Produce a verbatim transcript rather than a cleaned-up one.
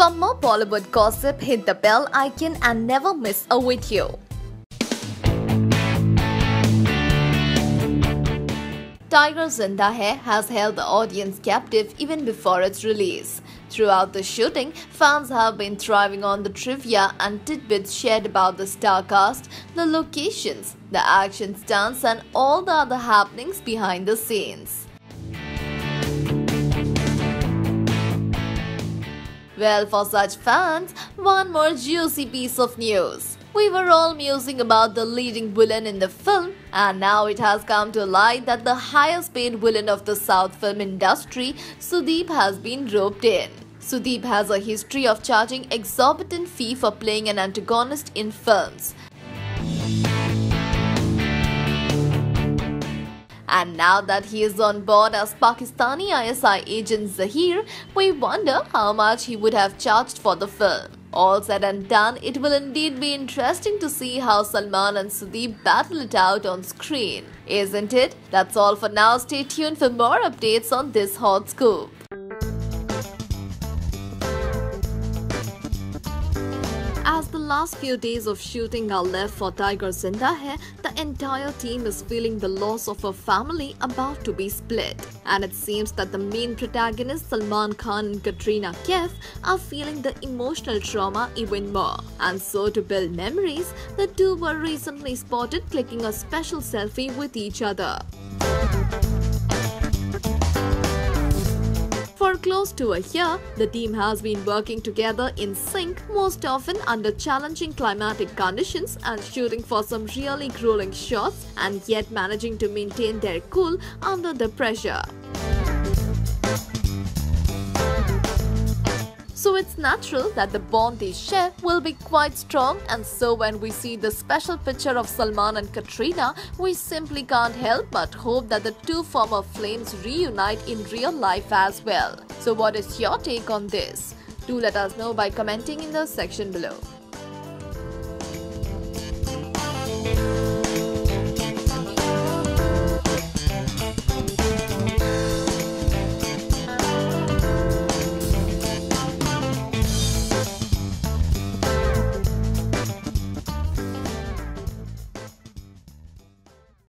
For more Bollywood gossip, hit the bell icon and never miss a video. Tiger Zinda Hai has held the audience captive even before its release. Throughout the shooting, fans have been thriving on the trivia and tidbits shared about the star cast, the locations, the action stunts and all the other happenings behind the scenes. Well, for such fans, one more juicy piece of news. We were all musing about the leading villain in the film, and now it has come to light that the highest paid villain of the South film industry, Sudeep, has been roped in. Sudeep has a history of charging exorbitant fee for playing an antagonist in films. And now that he is on board as Pakistani I S I agent Zaheer, we wonder how much he would have charged for the film. All said and done, it will indeed be interesting to see how Salman and Sudeep battle it out on screen, isn't it? That's all for now. Stay tuned for more updates on this hot scoop. As the last few days of shooting are left for Tiger Zinda Hai, the entire team is feeling the loss of a family about to be split. And it seems that the main protagonists Salman Khan and Katrina Kaif are feeling the emotional trauma even more. And so to build memories, the two were recently spotted clicking a special selfie with each other. For close to a year, the team has been working together in sync, most often under challenging climatic conditions and shooting for some really grueling shots, and yet managing to maintain their cool under the pressure. So it's natural that the bond they share will be quite strong, and so when we see the special picture of Salman and Katrina, we simply can't help but hope that the two former flames reunite in real life as well. So what is your take on this? Do let us know by commenting in the section below.